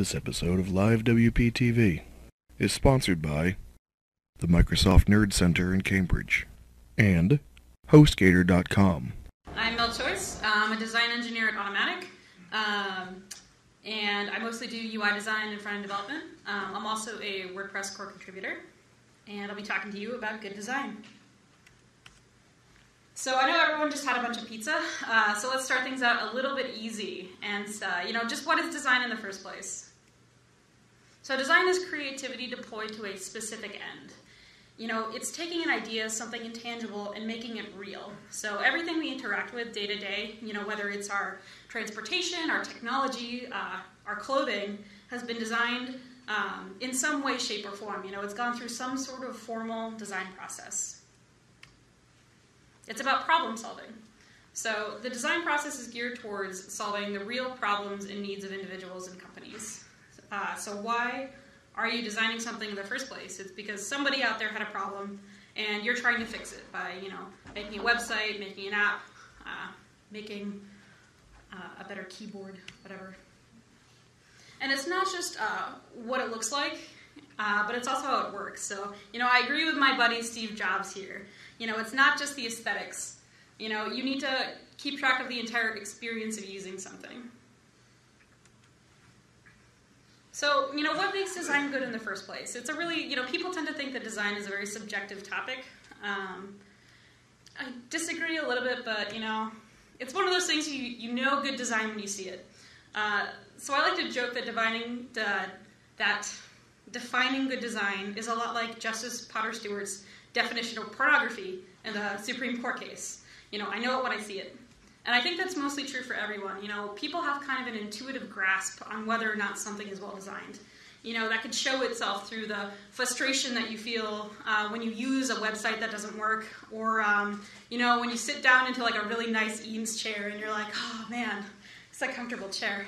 This episode of Live WP TV is sponsored by the Microsoft Nerd Center in Cambridge and HostGator.com. I'm Mel Choyce. I'm a design engineer at Automatic, and I mostly do UI design and front-end development. I'm also a WordPress core contributor, and I'll be talking to you about good design. So I know everyone just had a bunch of pizza, so let's start things out a little bit easy. And just what is design in the first place? So design is creativity deployed to a specific end. It's taking an idea, something intangible, and making it real. So everything we interact with day to day, whether it's our transportation, our technology, our clothing, has been designed in some way, shape, or form. It's gone through some sort of formal design process. It's about problem solving. So the design process is geared towards solving the real problems and needs of individuals and companies. So why are you designing something in the first place? It's because somebody out there had a problem and you're trying to fix it by, making a website, making an app, making a better keyboard, whatever. And it's not just what it looks like, but it's also how it works. So, I agree with my buddy Steve Jobs here. It's not just the aesthetics. You need to keep track of the entire experience of using something. So, what makes design good in the first place? It's a really, people tend to think that design is a very subjective topic. I disagree a little bit, but, it's one of those things you know good design when you see it. So I like to joke that defining good design is a lot like Justice Potter Stewart's definition of pornography in the Supreme Court case. I know it when I see it. And I think that's mostly true for everyone. People have kind of an intuitive grasp on whether or not something is well designed. That could show itself through the frustration that you feel when you use a website that doesn't work, or, when you sit down into like a really nice Eames chair and you're like, oh man, it's a comfortable chair.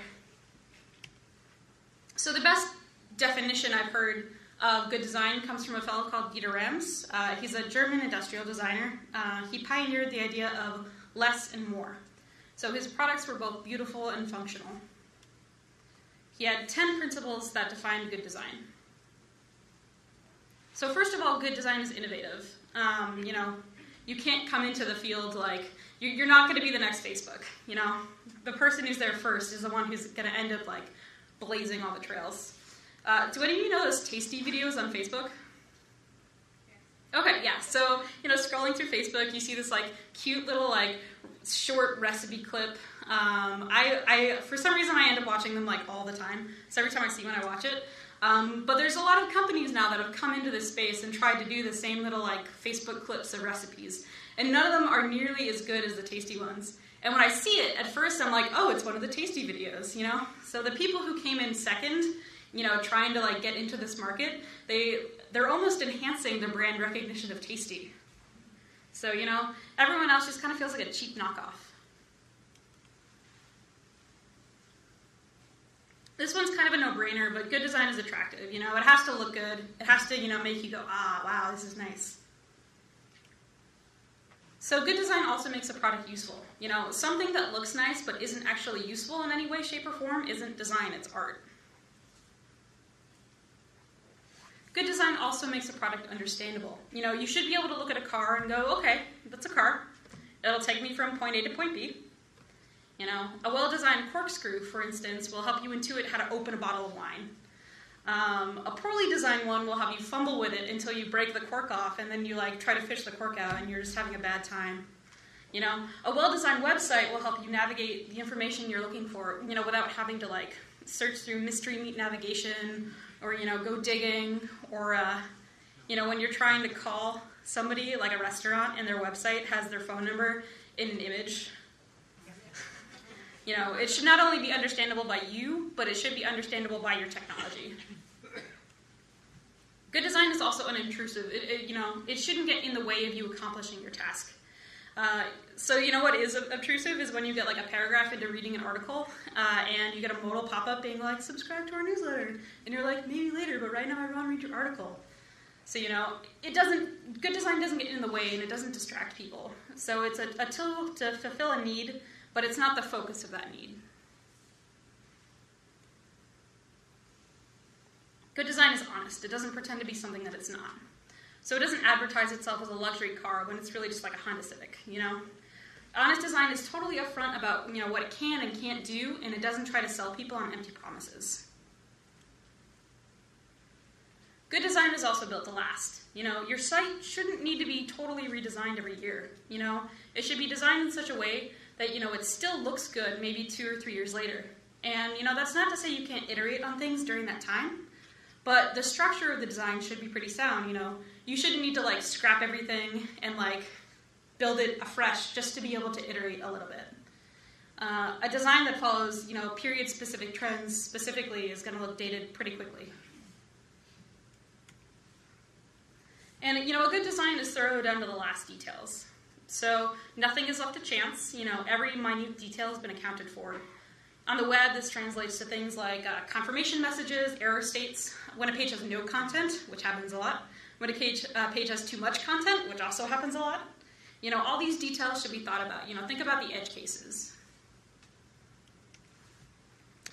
So the best definition I've heard of good design comes from a fellow called Dieter Rams. He's a German industrial designer. He pioneered the idea of less and more. So his products were both beautiful and functional. He had 10 principles that defined good design. So first of all, good design is innovative. You can't come into the field like, you're not going to be the next Facebook. The person who's there first is the one who's going to end up like blazing all the trails. Do any of you know those Tasty videos on Facebook? Yeah. Okay, yeah. So, scrolling through Facebook, you see this, cute little, short recipe clip. I for some reason, I end up watching them, all the time. So every time I see one, I watch it. But there's a lot of companies now that have come into this space and tried to do the same little, Facebook clips of recipes. And none of them are nearly as good as the Tasty ones. And when I see it, at first, I'm like, oh, it's one of the Tasty videos, So the people who came in second, trying to get into this market, they're almost enhancing the brand recognition of Tasty. So, everyone else just kind of feels like a cheap knockoff. This one's kind of a no-brainer, but good design is attractive. It has to look good. It has to, make you go, ah, wow, this is nice. So good design also makes a product useful. Something that looks nice but isn't actually useful in any way, shape, or form isn't design, it's art. Good design also makes a product understandable. You should be able to look at a car and go, okay, that's a car. It'll take me from point A to point B. A well-designed corkscrew, for instance, will help you intuit how to open a bottle of wine. A poorly designed one will have you fumble with it until you break the cork off, and then you try to fish the cork out, and you're just having a bad time. A well-designed website will help you navigate the information you're looking for, without having to search through mystery meat navigation, or, go digging, or, when you're trying to call somebody, a restaurant, and their website has their phone number in an image. It should not only be understandable by you, but it should be understandable by your technology. Good design is also unintrusive. It shouldn't get in the way of you accomplishing your task. So what is obtrusive is when you get a paragraph into reading an article and you get a modal pop-up being like, subscribe to our newsletter. And you're like, maybe later, but right now I want to read your article. So good design doesn't get in the way and it doesn't distract people. So it's a tool to fulfill a need, but it's not the focus of that need. Good design is honest. It doesn't pretend to be something that it's not. So it doesn't advertise itself as a luxury car when it's really just like a Honda Civic, you know? Honest design is totally upfront about, you know, what it can and can't do, and it doesn't try to sell people on empty promises. Good design is also built to last. You know, your site shouldn't need to be totally redesigned every year, you know? It should be designed in such a way that, you know, it still looks good maybe 2 or 3 years later. And, you know, that's not to say you can't iterate on things during that time, but the structure of the design should be pretty sound, you know? You shouldn't need to, like, scrap everything and, like, build it afresh just to be able to iterate a little bit. A design that follows, you know, period-specific trends specifically is going to look dated pretty quickly. And, you know, a good design is thorough down to the last details. So nothing is left to chance. You know, every minute detail has been accounted for. On the web, this translates to things like confirmation messages, error states, when a page has no content, which happens a lot, when a page has too much content, which also happens a lot. You know, all these details should be thought about. You know, think about the edge cases.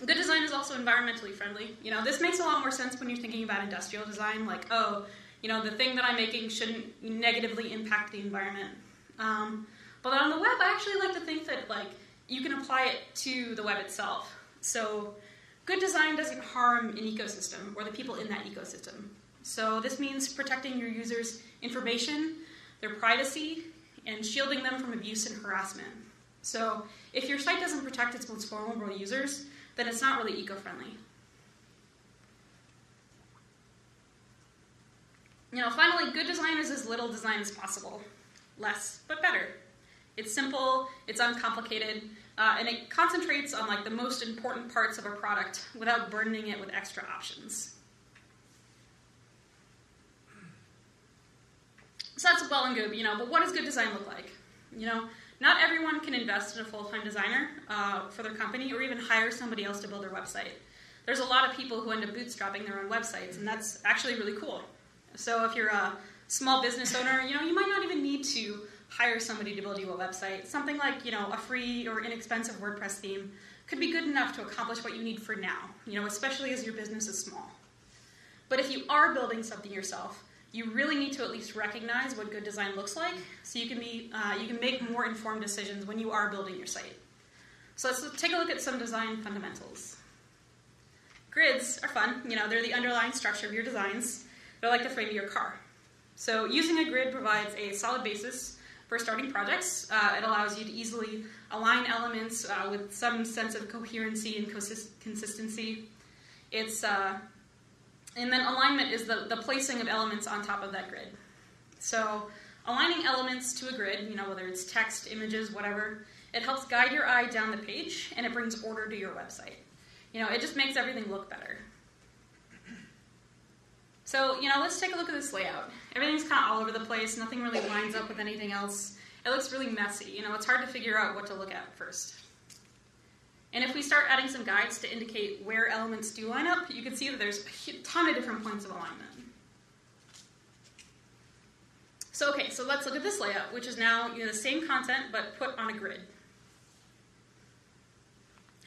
Good design is also environmentally friendly. You know, this makes a lot more sense when you're thinking about industrial design, like, oh, you know, the thing that I'm making shouldn't negatively impact the environment. But on the web, I actually like to think that, like, you can apply it to the web itself. So good design doesn't harm an ecosystem or the people in that ecosystem. So this means protecting your users' information, their privacy, and shielding them from abuse and harassment. So if your site doesn't protect its most vulnerable users, then it's not really eco-friendly. You know, finally, good design is as little design as possible. Less, but better. It's simple, it's uncomplicated, and it concentrates on, like, the most important parts of a product without burdening it with extra options. So that's well and good, you know, but what does good design look like? You know, not everyone can invest in a full-time designer for their company or even hire somebody else to build their website. There's a lot of people who end up bootstrapping their own websites, and that's actually really cool. So if you're a small business owner, you know, you might not even need to hire somebody to build you a website. Something like, you know, a free or inexpensive WordPress theme could be good enough to accomplish what you need for now, you know, especially as your business is small. But if you are building something yourself, you really need to at least recognize what good design looks like so you can make more informed decisions when you are building your site. So let's take a look at some design fundamentals. Grids are fun. You know, they're the underlying structure of your designs. They're like the frame of your car. So using a grid provides a solid basis for starting projects. It allows you to easily align elements with some sense of coherency and consistency. It's, and then alignment is the placing of elements on top of that grid. So aligning elements to a grid, you know, whether it's text, images, whatever, it helps guide your eye down the page, and it brings order to your website. You know, it just makes everything look better. So, you know, let's take a look at this layout. Everything's kind of all over the place. Nothing really lines up with anything else. It looks really messy. You know, it's hard to figure out what to look at first. And if we start adding some guides to indicate where elements do line up, you can see that there's a ton of different points of alignment. So, okay, so let's look at this layout, which is now, you know, the same content but put on a grid.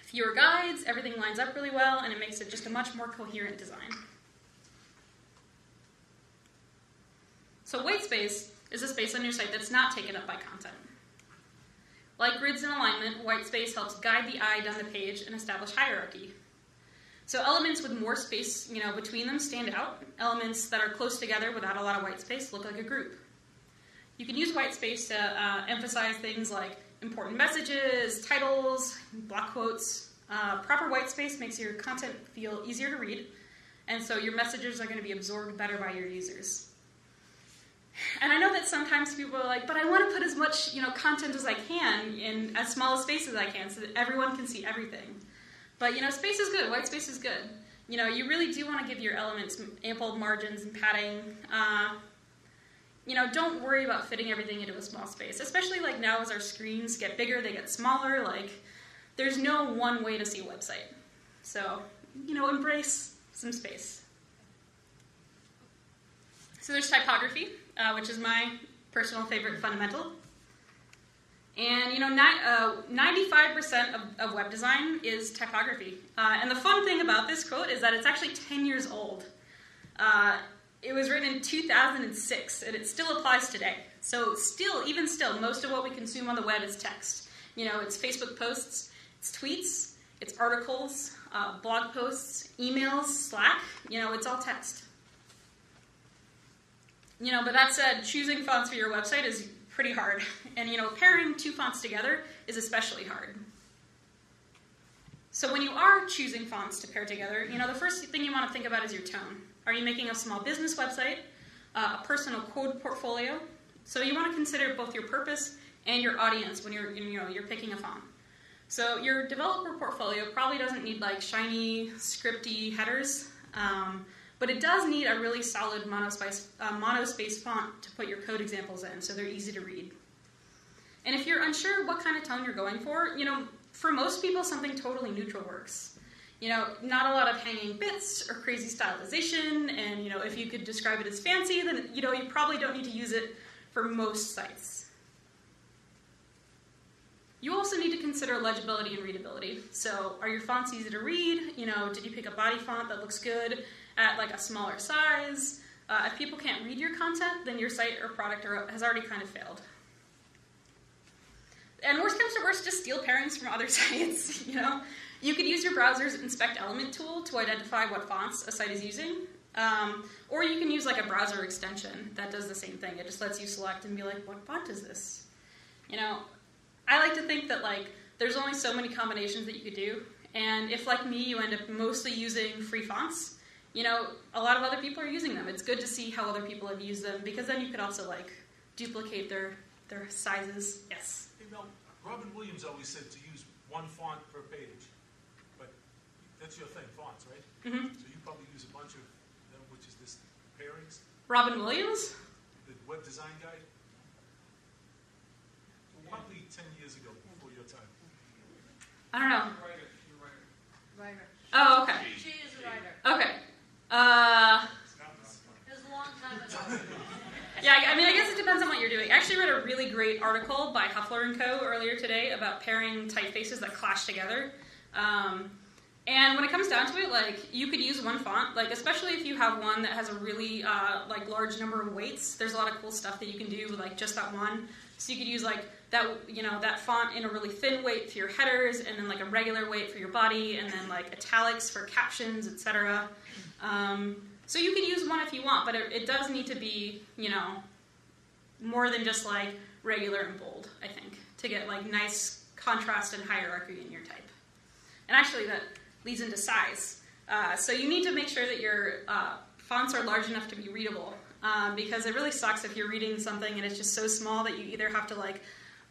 Fewer guides, everything lines up really well, and it makes it just a much more coherent design. So white space is a space on your site that's not taken up by content. Like grids and alignment, white space helps guide the eye down the page and establish hierarchy. So elements with more space, you know, between them stand out. Elements that are close together without a lot of white space look like a group. You can use white space to emphasize things like important messages, titles, block quotes. Proper white space makes your content feel easier to read, and so your messages are going to be absorbed better by your users. And I know that sometimes people are like, but I want to put as much, you know, content as I can in as small a space as I can so that everyone can see everything. But, you know, space is good. White space is good. You know, you really do want to give your elements ample margins and padding. You know, don't worry about fitting everything into a small space, especially like now as our screens get bigger, they get smaller. Like, there's no one way to see a website. So, you know, embrace some space. So there's typography. Which is my personal favorite fundamental. And, you know, 95% of web design is typography. And the fun thing about this quote is that it's actually 10 years old. It was written in 2006, and it still applies today. So still, even still, most of what we consume on the web is text. You know, it's Facebook posts, it's tweets, it's articles, blog posts, emails, Slack. You know, it's all text. You know, but that said, choosing fonts for your website is pretty hard. And, you know, pairing two fonts together is especially hard. So when you are choosing fonts to pair together, you know, the first thing you want to think about is your tone. Are you making a small business website, a personal code portfolio? So you want to consider both your purpose and your audience when you're picking a font. So your developer portfolio probably doesn't need like shiny, scripty headers, but it does need a really solid monospace font to put your code examples in, so they're easy to read. And if you're unsure what kind of tone you're going for, you know, for most people, something totally neutral works. You know, not a lot of hanging bits or crazy stylization, and you know, if you could describe it as fancy, then you know, you probably don't need to use it for most sites. You also need to consider legibility and readability. So, are your fonts easy to read? You know, did you pick a body font that looks good at like a smaller size? If people can't read your content, then your site or product has already kind of failed. And worst comes to worst, just steal pairings from other sites, you know? You could use your browser's inspect element tool to identify what fonts a site is using, or you can use like a browser extension that does the same thing. It just lets you select and be like, what font is this? You know, I like to think that like there's only so many combinations that you could do, and if like me, you end up mostly using free fonts, you know, a lot of other people are using them. It's good to see how other people have used them, because then you could also like duplicate their sizes. Yes? No, Robin Williams always said to use one font per page, but that's your thing, fonts, right? Mm-hmm. So you probably use a bunch of them, which is this pairings. Robin Williams? The web design guy? Probably 10 years ago, before your time. I don't know. You're a writer. Oh, okay. She is a writer. Okay. It was a long time ago. Yeah, I mean, I guess it depends on what you're doing. I actually read a really great article by Huffler and Co. earlier today about pairing typefaces that clash together. And when it comes down to it, like, you could use one font, like, especially if you have one that has a really, like, large number of weights. There's a lot of cool stuff that you can do with, like, just that one. So you could use, like, that, you know, that font in a really thin weight for your headers, and then, like, a regular weight for your body, and then, like, italics for captions, etc. So you can use one if you want, but it does need to be, you know, more than just like regular and bold, I think, to get like nice contrast and hierarchy in your type. And actually that leads into size. So you need to make sure that your fonts are large enough to be readable, because it really sucks if you're reading something and it's just so small that you either have to like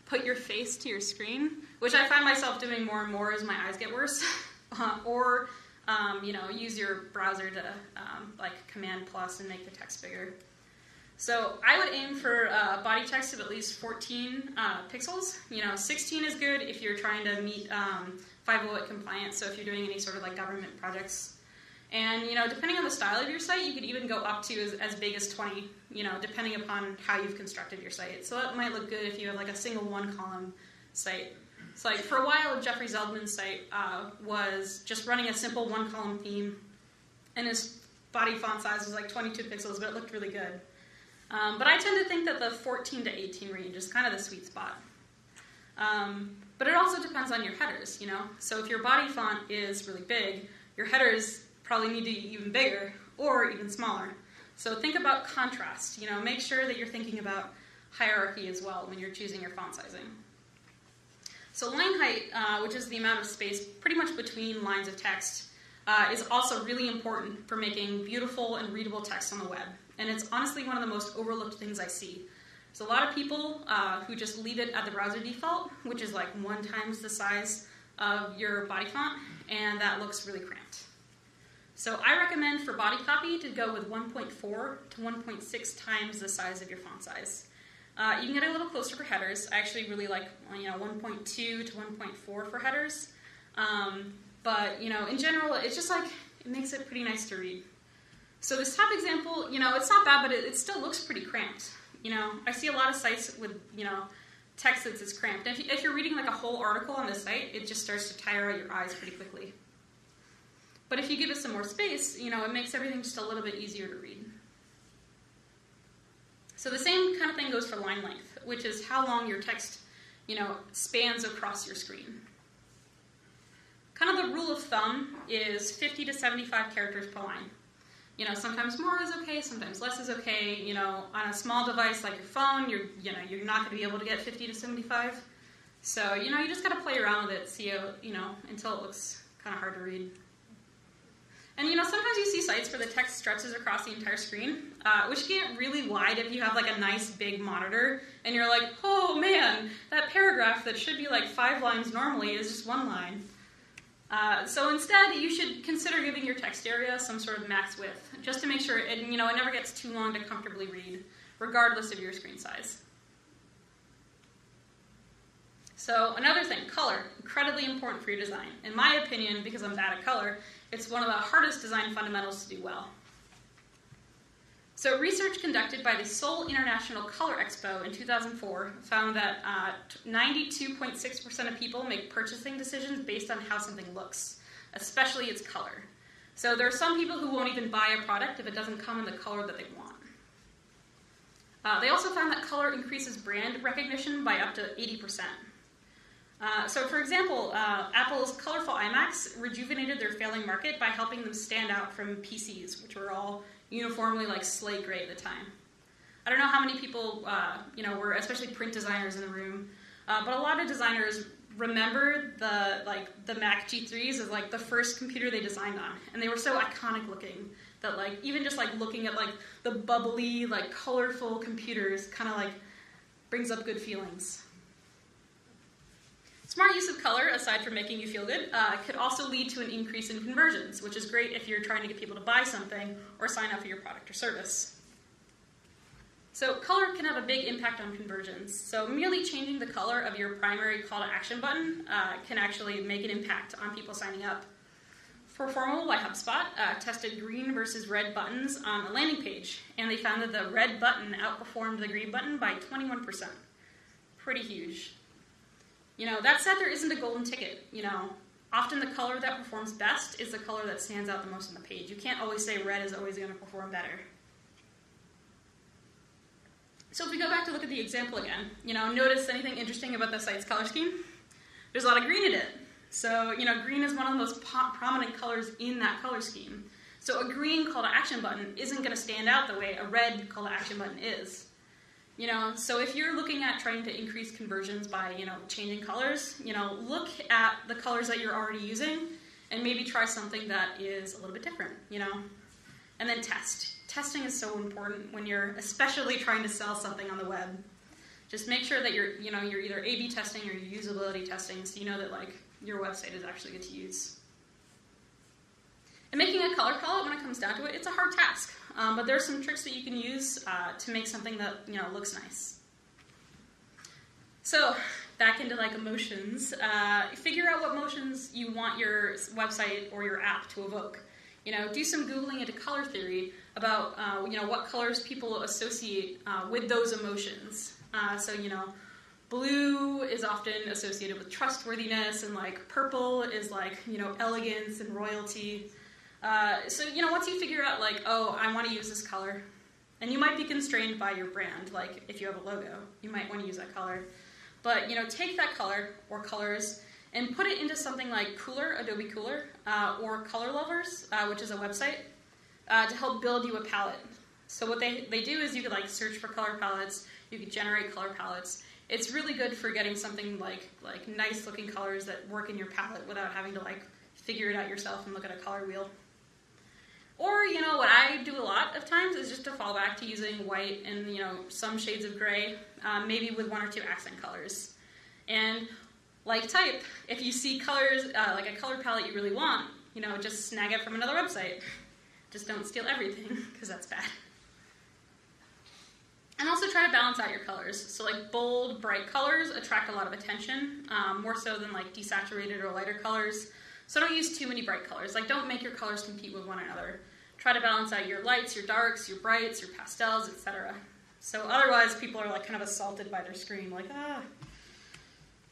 put your face to your screen, which I find myself doing more and more as my eyes get worse, or you know, use your browser to like Command+ and make the text bigger. So I would aim for body text of at least 14 pixels. You know, 16 is good if you're trying to meet 508 compliance, so if you're doing any sort of like government projects. And, you know, depending on the style of your site, you could even go up to as big as 20, you know, depending upon how you've constructed your site. So that might look good if you have like a single one-column site. So like for a while, Jeffrey Zeldman's site was just running a simple one-column theme, and his body font size was like 22 pixels, but it looked really good. But I tend to think that the 14 to 18 range is kind of the sweet spot. But it also depends on your headers, you know? So if your body font is really big, your headers probably need to be even bigger or even smaller. So think about contrast, you know? Make sure that you're thinking about hierarchy as well when you're choosing your font sizing. So line height, which is the amount of space pretty much between lines of text, is also really important for making beautiful and readable text on the web. And it's honestly one of the most overlooked things I see. There's a lot of people who just leave it at the browser default, which is like 1 times the size of your body font, and that looks really cramped. So I recommend for body copy to go with 1.4 to 1.6 times the size of your font size. You can get a little closer for headers. I actually really like, you know, 1.2 to 1.4 for headers. But, you know, in general, it's just like, it makes it pretty nice to read. So this top example, you know, it's not bad, but it still looks pretty cramped. You know, I see a lot of sites with, you know, text that's as cramped. And if you're reading like a whole article on the site, it just starts to tire out your eyes pretty quickly. But if you give us some more space, you know, it makes everything just a little bit easier to read. So the same kind of thing goes for line length, which is how long your text, you know, spans across your screen. Kind of the rule of thumb is 50 to 75 characters per line. You know, sometimes more is okay, sometimes less is okay. You know, on a small device like your phone, you're not going to be able to get 50 to 75. So, you know, you just got to play around with it, see how, you know, until it looks kind of hard to read. And, you know, sometimes you see sites where the text stretches across the entire screen, which can get really wide if you have, like, a nice big monitor, and you're like, oh, man, that paragraph that should be, like, 5 lines normally is just 1 line. So instead, you should consider giving your text area some sort of max width, just to make sure it, you know, it never gets too long to comfortably read, regardless of your screen size. So another thing, color, incredibly important for your design. In my opinion, because I'm bad at color, it's one of the hardest design fundamentals to do well. So research conducted by the Seoul International Color Expo in 2004 found that 92.6% of people make purchasing decisions based on how something looks, especially its color. So there are some people who won't even buy a product if it doesn't come in the color that they want. They also found that color increases brand recognition by up to 80%. So, for example, Apple's colorful iMacs rejuvenated their failing market by helping them stand out from PCs, which were all uniformly, like, slate gray at the time. I don't know how many people, you know, were especially print designers in the room, but a lot of designers remember the Mac G3s as, like, the first computer they designed on, and they were so iconic looking that, like, even just, like, looking at, like, the bubbly, like, colorful computers kind of, like, brings up good feelings. Smart use of color, aside from making you feel good, could also lead to an increase in conversions, which is great if you're trying to get people to buy something or sign up for your product or service. So color can have a big impact on conversions. So merely changing the color of your primary call to action button can actually make an impact on people signing up. Performal by HubSpot tested green versus red buttons on a landing page, and they found that the red button outperformed the green button by 21%. Pretty huge. You know, that said, there isn't a golden ticket. You know, often the color that performs best is the color that stands out the most on the page. You can't always say red is always going to perform better. So if we go back to look at the example again, you know, notice anything interesting about the site's color scheme? There's a lot of green in it. So, you know, green is one of the most prominent colors in that color scheme. So a green call to action button isn't going to stand out the way a red call to action button is. You know, so if you're looking at trying to increase conversions by, you know, changing colors, you know, look at the colors that you're already using and maybe try something that is a little bit different, you know. And then test. Testing is so important when you're especially trying to sell something on the web. Just make sure that you're, you know, you're either A/B testing or usability testing so you know that, like, your website is actually good to use. And making a color palette, when it comes down to it, it's a hard task. But there are some tricks that you can use to make something that, you know, looks nice. So back into, like, emotions. Figure out what emotions you want your website or your app to evoke. You know, do some Googling into color theory about, you know, what colors people associate with those emotions. So, you know, blue is often associated with trustworthiness, and, like, purple is, like, you know, elegance and royalty. So, you know, once you figure out, like, oh, I want to use this color, and you might be constrained by your brand, like, if you have a logo, you might want to use that color. But, you know, take that color, or colors, and put it into something like Cooler, Adobe Cooler, or Color Lovers, which is a website, to help build you a palette. So what they do is you could, like, search for color palettes, you could generate color palettes. It's really good for getting something like nice-looking colors that work in your palette without having to, like, figure it out yourself and look at a color wheel. Or, you know, what I do a lot of times is just to fall back to using white and, you know, some shades of gray, maybe with 1 or 2 accent colors. And, like type, if you see colors, like a color palette you really want, you know, just snag it from another website. Just don't steal everything, because that's bad. And also try to balance out your colors. So, like, bold, bright colors attract a lot of attention, more so than, like, desaturated or lighter colors. So don't use too many bright colors. Like, don't make your colors compete with one another. Try to balance out your lights, your darks, your brights, your pastels, etc. So otherwise, people are, like, kind of assaulted by their screen, like, ah.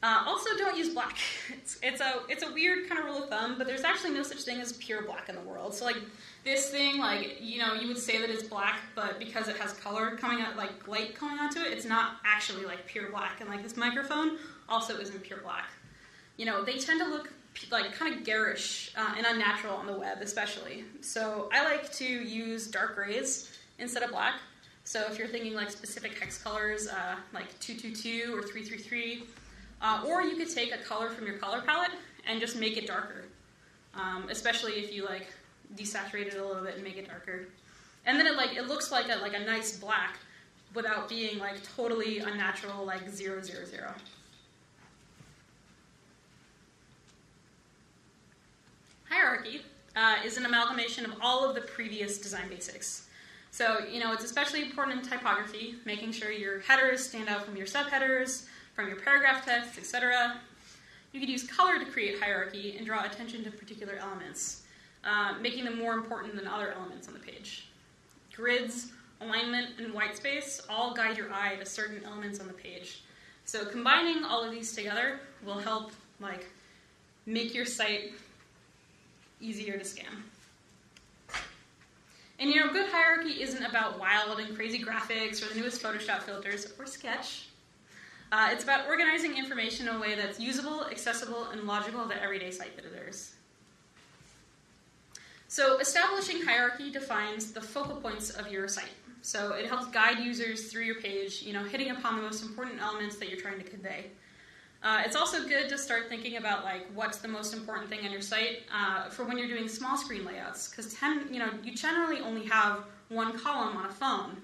Also, don't use black. It's a weird kind of rule of thumb, but there's actually no such thing as pure black in the world. So like this thing, like, you know, you would say that it's black, but because it has color coming out, like light coming onto it, it's not actually like pure black. And like this microphone also isn't pure black. You know, they tend to look like kind of garish and unnatural on the web, especially. So I like to use dark grays instead of black. So if you're thinking like specific hex colors, like 222 or 333. Or you could take a color from your color palette and just make it darker, especially if you like desaturate it a little bit and make it darker. And then it looks like a nice black without being like totally unnatural, like 000. Hierarchy is an amalgamation of all of the previous design basics. So, you know, it's especially important in typography, making sure your headers stand out from your subheaders, from your paragraph text, etc. You could use color to create hierarchy and draw attention to particular elements, making them more important than other elements on the page. Grids, alignment, and white space all guide your eye to certain elements on the page. So combining all of these together will help like make your site easier to scan. And you know, good hierarchy isn't about wild and crazy graphics or the newest Photoshop filters or Sketch. It's about organizing information in a way that's usable, accessible, and logical to everyday site visitors. So establishing hierarchy defines the focal points of your site. So it helps guide users through your page, you know, hitting upon the most important elements that you're trying to convey. It's also good to start thinking about like what's the most important thing on your site for when you're doing small screen layouts, because you generally only have one column on a phone.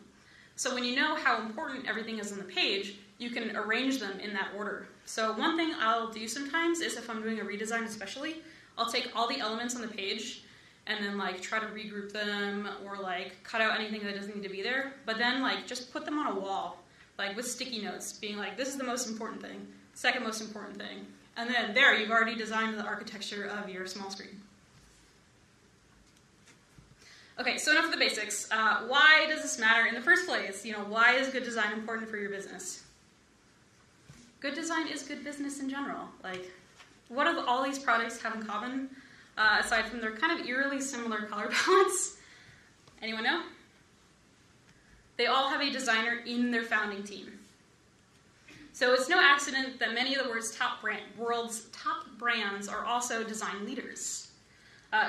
So when you know how important everything is on the page, you can arrange them in that order. So one thing I'll do sometimes is if I'm doing a redesign especially, I'll take all the elements on the page and then like try to regroup them or like cut out anything that doesn't need to be there, but then like just put them on a wall, like with sticky notes, being like, this is the most important thing, second most important thing. And then there, you've already designed the architecture of your small screen. Okay, so enough of the basics. Why does this matter in the first place? You know, why is good design important for your business? Good design is good business in general. Like, what do all these products have in common, aside from their kind of eerily similar color palettes? Anyone know? They all have a designer in their founding team. So it's no accident that many of the world's top brands are also design leaders.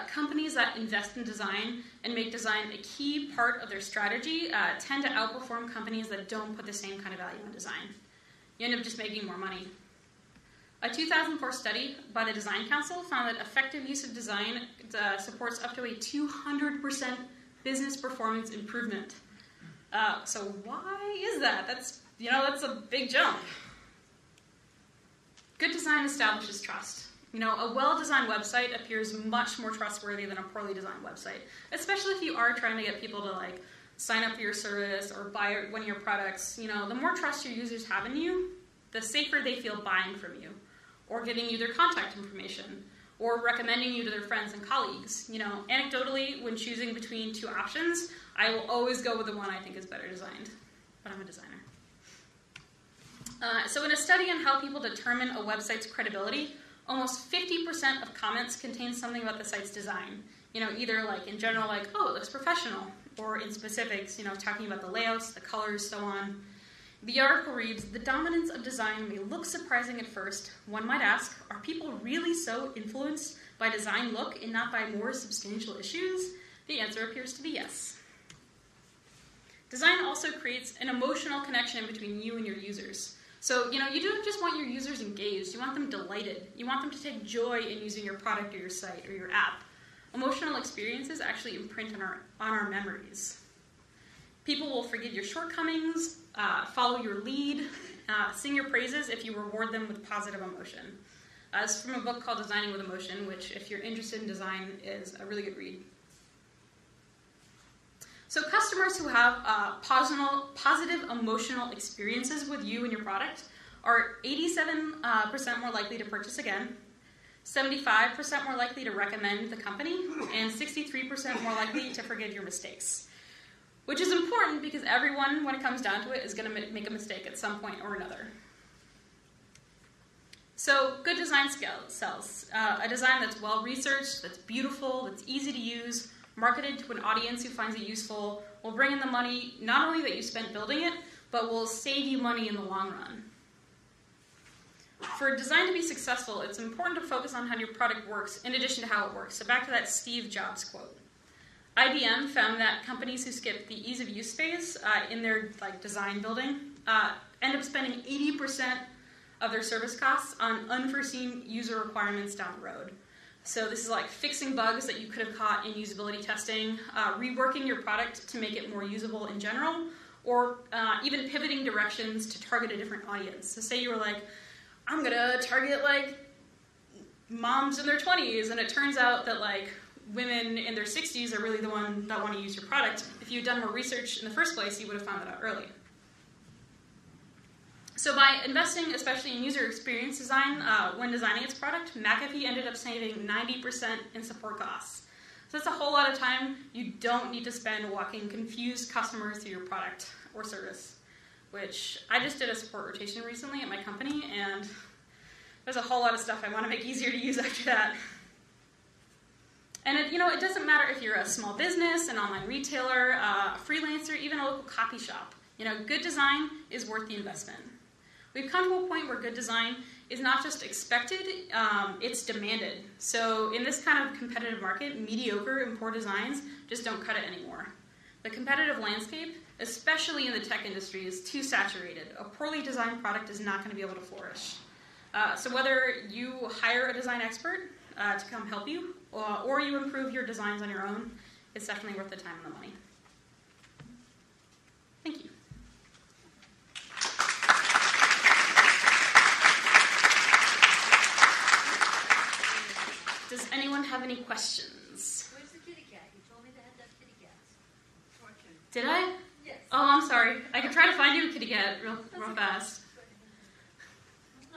Companies that invest in design and make design a key part of their strategy tend to outperform companies that don't put the same kind of value on design. You end up just making more money. A 2004 study by the Design Council found that effective use of design supports up to a 200% business performance improvement. So why is that? That's a big jump. Good design establishes trust. You know, a well-designed website appears much more trustworthy than a poorly designed website, especially if you are trying to get people to like sign up for your service or buy one of your products. You know, the more trust your users have in you, the safer they feel buying from you, or giving you their contact information, or recommending you to their friends and colleagues. You know, anecdotally, when choosing between two options, I will always go with the one I think is better designed, but I'm a designer. So in a study on how people determine a website's credibility, almost 50% of comments contain something about the site's design. You know, either like in general, like, oh, it looks professional, or in specifics, you know, talking about the layouts, the colors, so on. The article reads, the dominance of design may look surprising at first. One might ask, are people really so influenced by design look and not by more substantial issues? The answer appears to be yes. Design also creates an emotional connection between you and your users. So, you know, you don't just want your users engaged, you want them delighted. You want them to take joy in using your product or your site or your app. Emotional experiences actually imprint on our memories. People will forgive your shortcomings, follow your lead, sing your praises if you reward them with positive emotion. It's from a book called Designing with Emotion, which if you're interested in design is a really good read. So customers who have positive emotional experiences with you and your product are 87% more likely to purchase again, 75% more likely to recommend the company, and 63% more likely to forgive your mistakes. Which is important because everyone, when it comes down to it, is going to make a mistake at some point or another. So good design sells. A design that's well-researched, that's beautiful, that's easy to use, marketed to an audience who finds it useful, will bring in the money, not only that you spent building it, but will save you money in the long run. For design to be successful, it's important to focus on how your product works in addition to how it works. So back to that Steve Jobs quote. IBM found that companies who skip the ease of use phase in their design building end up spending 80% of their service costs on unforeseen user requirements down the road. So this is like fixing bugs that you could have caught in usability testing, reworking your product to make it more usable in general, or even pivoting directions to target a different audience. So say you were like, I'm gonna target moms in their 20s, and it turns out that women in their 60s are really the ones that want to use your product. If you'd done more research in the first place, you would have found that out early. So by investing, especially in user experience design, when designing its product, McAfee ended up saving 90% in support costs. So that's a whole lot of time you don't need to spend walking confused customers through your product or service, which I just did a support rotation recently at my company, and there's a whole lot of stuff I want to make easier to use after that. And it doesn't matter if you're a small business, an online retailer, a freelancer, even a local copy shop. Good design is worth the investment. We've come to a point where good design is not just expected, it's demanded. So in this kind of competitive market, mediocre and poor designs just don't cut it anymore. The competitive landscape, especially in the tech industry, is too saturated. A poorly designed product is not going to be able to flourish. So whether you hire a design expert to come help you, or you improve your designs on your own, it's definitely worth the time and the money. Thank you. Does anyone have any questions? Where's the kitty cat? You told me to have that kitty cat. Did I? Yes. Oh, I'm sorry. I can try to find you a kitty cat real fast. I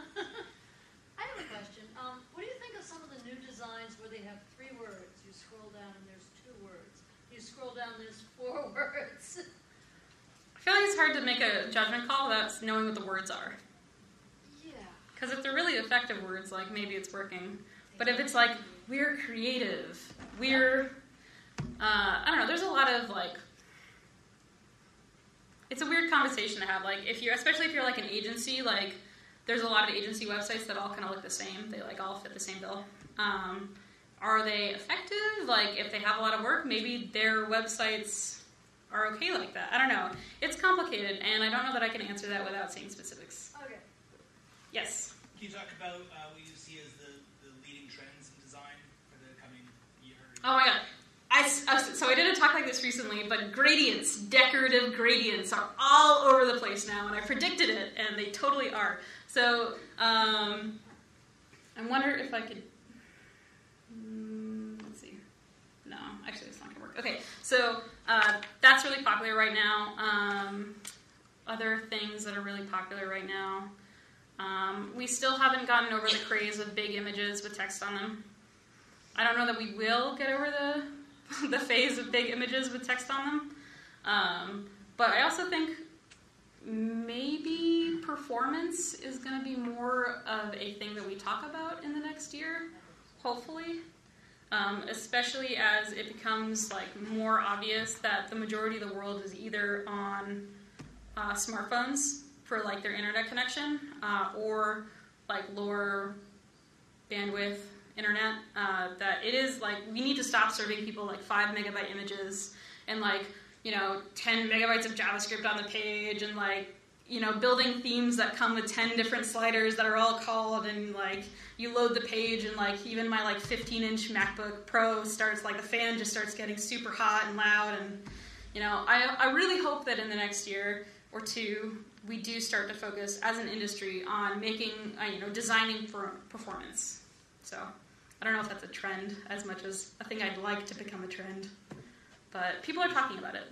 have a question. What do you think of some of the new designs where they have 3 words? You scroll down and there's 2 words. You scroll down and there's 4 words. I feel like it's hard to make a judgment call without knowing what the words are. Yeah. Because if they're really effective words, maybe it's working. But if it's we're creative, we're, I don't know, there's a lot of, it's a weird conversation to have. Especially if you're, an agency, there's a lot of agency websites that all kind of look the same. They, all fit the same bill. Are they effective? If they have a lot of work, maybe their websites are okay like that. I don't know. It's complicated, and I don't know that I can answer that without saying specifics. Okay. Yes? Can you talk about what you see as the leading trends in design for the coming year? Oh my god. So I did a talk like this recently, but gradients, decorative gradients, are all over the place now, and I predicted it, and they totally are. So I wonder if I could, let's see. No, actually it's not going to work. Okay, so that's really popular right now. Other things that are really popular right now. We still haven't gotten over the craze of big images with text on them. I don't know that we will get over the phase of big images with text on them. But I also think maybe performance is going to be more of a thing that we talk about in the next year, hopefully. Especially as it becomes more obvious that the majority of the world is either on smartphones for their internet connection or lower bandwidth internet, that it is we need to stop serving people 5 megabyte images and 10 megabytes of JavaScript on the page and building themes that come with 10 different sliders that are all called and you load the page and even my 15-inch MacBook Pro starts the fan just starts getting super hot and loud, and I really hope that in the next year or two we do start to focus as an industry on making designing for performance. So I don't know if that's a trend as much as a thing I'd like to become a trend, but people are talking about it.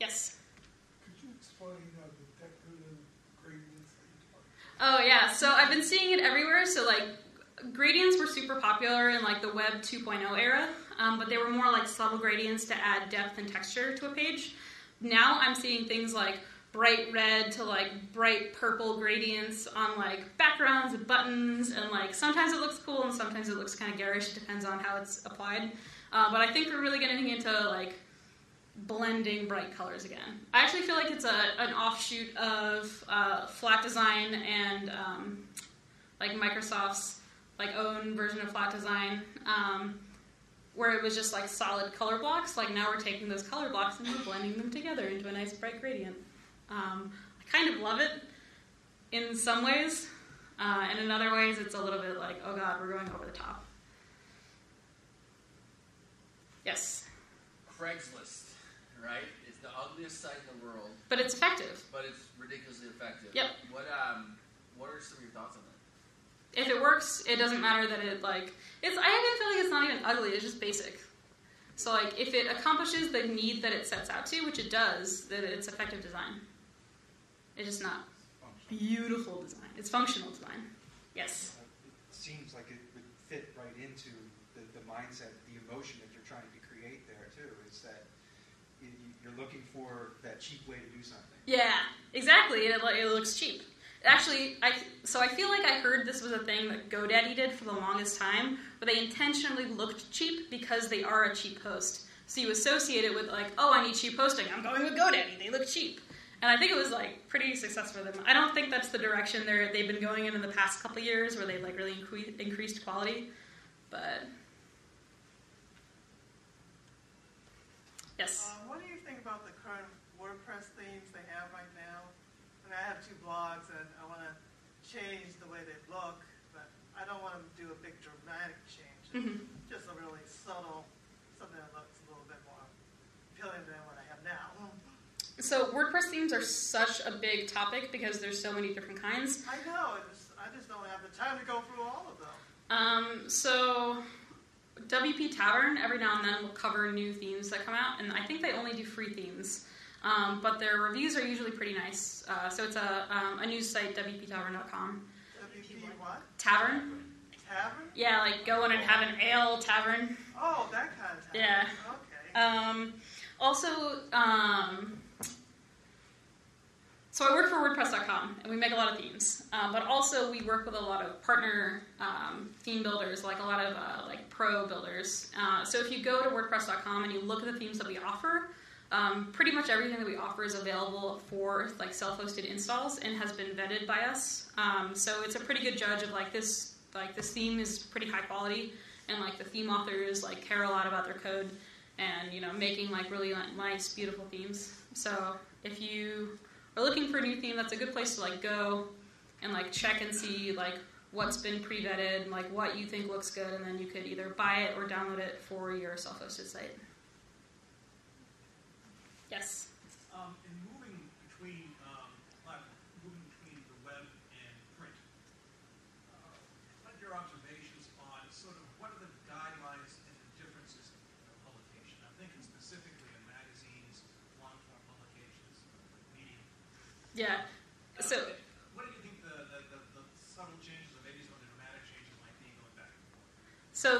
Yes? Could you explain the decorative gradients that you talked about? Oh yeah, so I've been seeing it everywhere. So gradients were super popular in the Web 2.0 era, but they were more subtle gradients to add depth and texture to a page. Now I'm seeing things like bright red to like bright purple gradients on like backgrounds and buttons, and like sometimes it looks cool and sometimes it looks kind of garish. It depends on how it's applied. But I think we're really getting into like blending bright colors again. I actually feel like it's an offshoot of flat design and like Microsoft's like own version of flat design, where it was just like solid color blocks. Like now we're taking those color blocks and we're blending them together into a nice bright gradient. I kind of love it in some ways, and in other ways it's a little bit like, oh god, we're going over the top. Yes? Craigslist, right? It's the ugliest site in the world. But it's effective. But it's ridiculously effective. Yep. What are some of your thoughts on that? If it works, it doesn't matter that it like, it's, I even feel like it's not even ugly, it's just basic. So like, if it accomplishes the need that it sets out to, which it does, that it's effective design. It's just not beautiful design. It's functional design. Yes? It seems like it would fit right into the mindset, the emotion that you're trying to create there, too. It's that you're looking for that cheap way to do something. Yeah, exactly. And it looks cheap. Actually, I feel like I heard this was a thing that GoDaddy did for the longest time, where they intentionally looked cheap because they are a cheap host. So you associate it with, like, oh, I need cheap hosting. I'm going with GoDaddy. They look cheap. And I think it was, like, pretty successful for them. I don't think that's the direction they've been going in the past couple of years, where they've, like, really increased quality. But... yes. What do you think about the current WordPress themes they have right now? I mean, I have two blogs, and I want to change the way they look, but I don't want to do a big dramatic change. Mm-hmm. Just a really subtle, something that looks a little bit more appealing than what I have now. So WordPress themes are such a big topic because there's so many different kinds. I know. I just don't have the time to go through all of them. So... WP Tavern, every now and then, will cover new themes that come out, and I think they only do free themes. But their reviews are usually pretty nice. So it's a news site, wptavern.com. WP what? Tavern. Tavern? Yeah, like go in and have an ale tavern. Oh, that kind of tavern. Yeah. Okay. So I work for WordPress.com, and we make a lot of themes. But also, we work with a lot of partner theme builders, like a lot of like pro builders. So if you go to WordPress.com and you look at the themes that we offer, pretty much everything that we offer is available for like self-hosted installs and has been vetted by us. So it's a pretty good judge of like this theme is pretty high quality, and like the theme authors like care a lot about their code, and you know, making like really nice, beautiful themes. So if you we're looking for a new theme, that's a good place to like go and like check and see like what's been pre-vetted, like what you think looks good, and then you could either buy it or download it for your self-hosted site. Yes? In moving between the web and print, what are your observations on sort of what are the guidelines and the differences in publication? I'm thinking specifically of magazines, long-form publications, media. Yeah. So, what do you think the subtle changes, or maybe some of the dramatic changes, might be going back and forth? So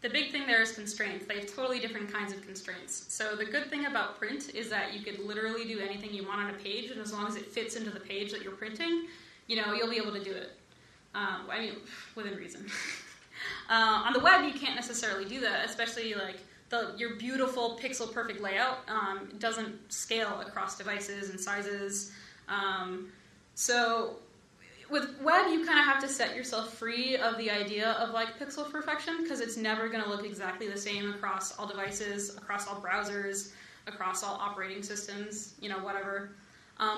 the big thing there is constraints. They have totally different kinds of constraints. So the good thing about print is that you could literally do anything you want on a page, and as long as it fits into the page that you're printing, you know, you'll be able to do it. I mean, within reason. On the web, you can't necessarily do that, especially like. Your beautiful pixel-perfect layout doesn't scale across devices and sizes. So with web, you kind of have to set yourself free of the idea of like pixel perfection, because it's never going to look exactly the same across all devices, across all browsers, across all operating systems, you know, whatever.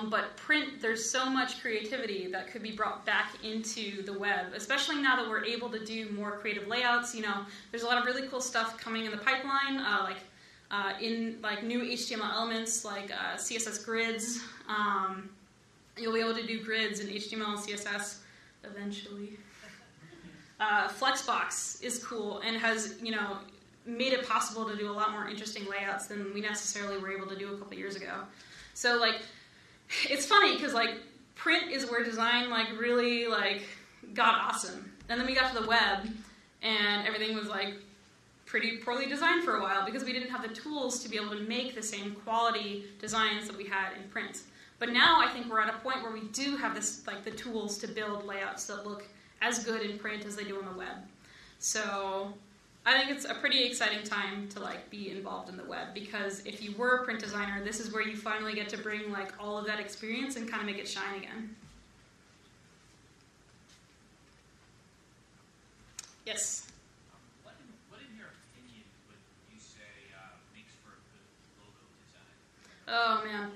But print, there's so much creativity that could be brought back into the web, especially now that we're able to do more creative layouts. You know, there's a lot of really cool stuff coming in the pipeline, like new HTML elements, like CSS grids. You'll be able to do grids in HTML and CSS eventually. Flexbox is cool and has, you know, made it possible to do a lot more interesting layouts than we necessarily were able to do a couple years ago. So like. It's funny because like print is where design like really like got awesome, and then we got to the web, and everything was like pretty poorly designed for a while because we didn't have the tools to be able to make the same quality designs that we had in print. But now I think we're at a point where we do have this, like, the tools to build layouts that look as good in print as they do on the web. So I think it's a pretty exciting time to, like, be involved in the web, because if you were a print designer, this is where you finally get to bring, like, all of that experience and kind of make it shine again. Yes? What in your opinion would you say makes for the logo design? Oh, man.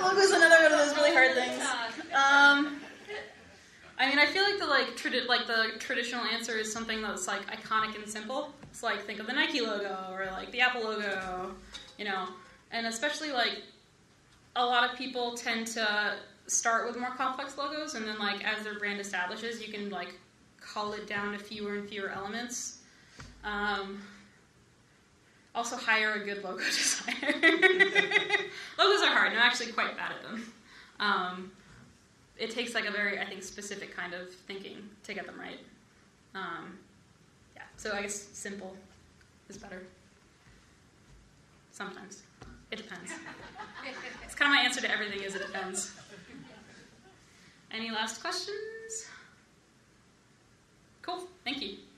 Logo's another one of those really hard things. I mean, I feel like the traditional answer is something that's, like, iconic and simple. It's like, think of the Nike logo or, like, the Apple logo, you know. And especially, like, a lot of people tend to start with more complex logos, and then, like, as their brand establishes, you can, like, cull it down to fewer and fewer elements. Also, hire a good logo designer. Logos are hard, and I'm actually quite bad at them. It takes, like, a very, I think, specific kind of thinking to get them right. Yeah, so I guess simple is better. Sometimes. It depends. It's kind of my answer to everything is it depends. Any last questions? Cool, thank you.